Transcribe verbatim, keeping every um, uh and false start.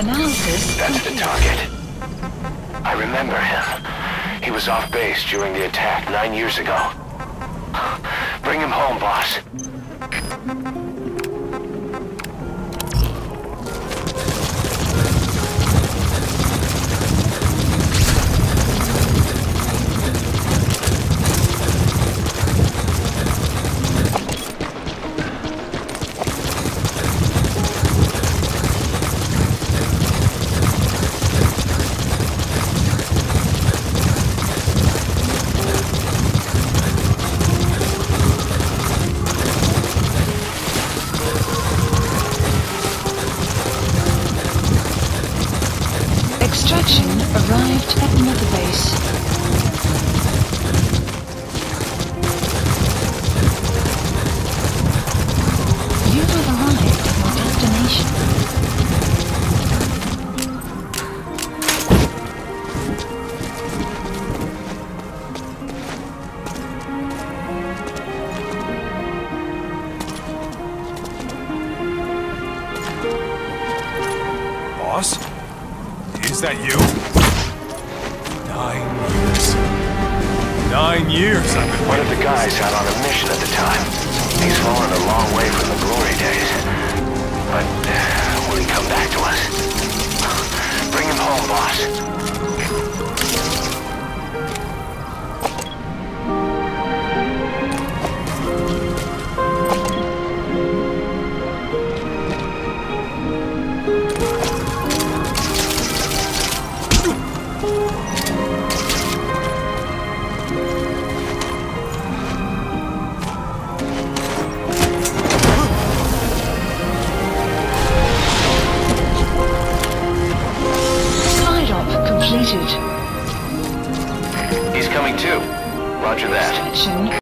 Analysis. That's the target. I remember him. He was off base during the attack nine years ago. Bring him home, boss. Is that you? Nine years. Nine years I've been waiting. One of the guys out on a mission at the time. He's fallen a long way from the glory days. But uh, will he come back to us? Bring him home, boss. He's coming too. Roger that.